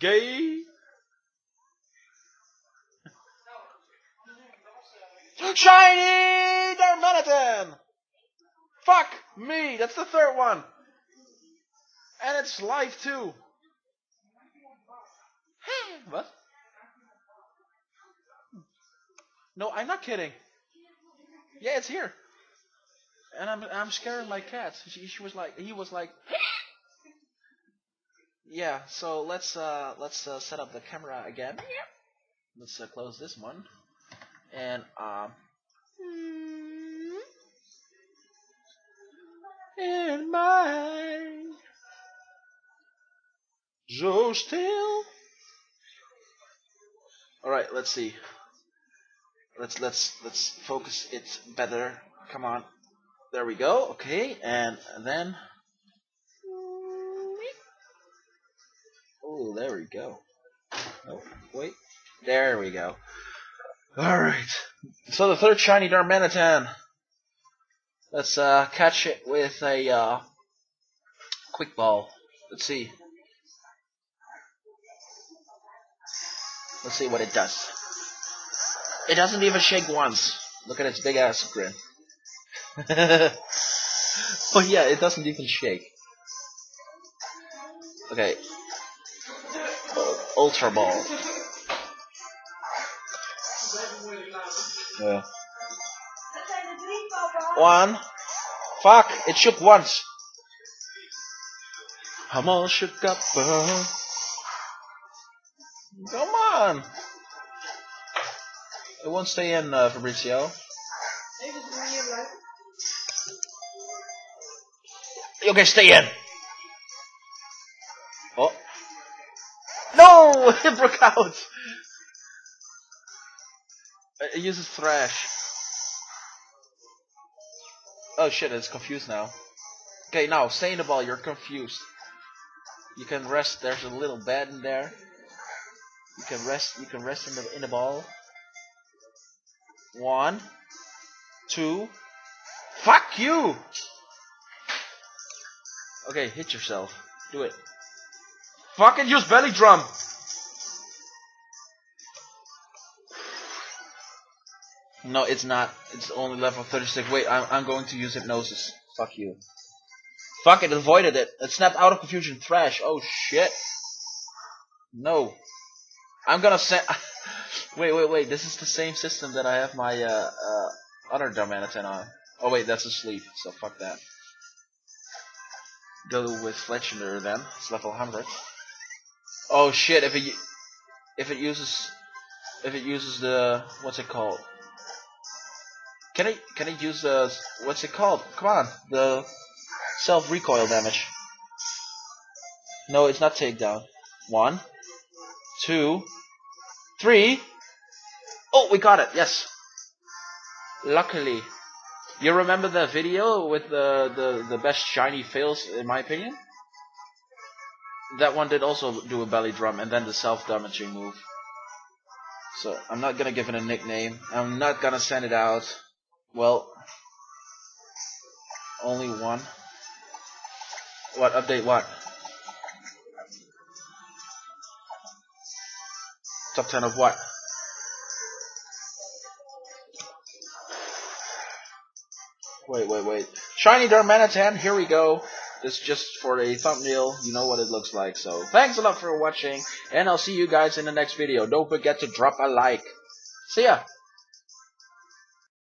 Gay. Shiny Darmanitan! Fuck me, that's the third one. And it's live too. What? No, I'm not kidding. Yeah, it's here. And I'm scaring my cat. She was like, he was like. Yeah, so let's set up the camera again. Let's close this one, and in mind, so still. All right, let's see. Let's focus it better. Come on, there we go. Okay, and then. Oh, there we go. Oh, wait. There we go. Alright. So the third shiny Darmanitan. Let's catch it with a quick ball. Let's see. Let's see what it does. It doesn't even shake once. Look at its big ass grin. Oh yeah, it doesn't even shake. Okay. Ultra ball. Yeah. One. Fuck! It shook once. I'm all shook up. Come on. It won't stay in, Fabrizio. Okay, stay in. Oh. No! It broke out! It uses thrash. Oh shit, it's confused now. Okay, now, stay in the ball, you're confused. You can rest, there's a little bed in there. You can rest in the ball. 1, 2, fuck you! Okay, hit yourself. Do it. Fucking use belly drum. No, it's not. It's only level 36. Wait, I'm going to use hypnosis. Fuck you. Fuck it, avoided it. It snapped out of confusion. Thrash. Oh shit. No. I'm gonna send. Wait. This is the same system that I have my other Darmanitan on. Oh wait, that's asleep. So fuck that. Go with Fletchner then. It's level 100. Oh shit! If it uses the what's it called? Can it use the what's it called? Come on, the self recoil damage. No, it's not takedown. 1, 2, 3. Oh, we got it. Yes. Luckily, you remember the video with the best shiny fails in my opinion. That one did also do a belly drum and then the self-damaging move. So, I'm not gonna give it a nickname. I'm not gonna send it out. Well, only one. What? Update what? Top 10 of what? Wait. Shiny Darmanitan, here we go. It's just for a thumbnail. You know what it looks like. So thanks a lot for watching, and I'll see you guys in the next video. Don't forget to drop a like. See ya.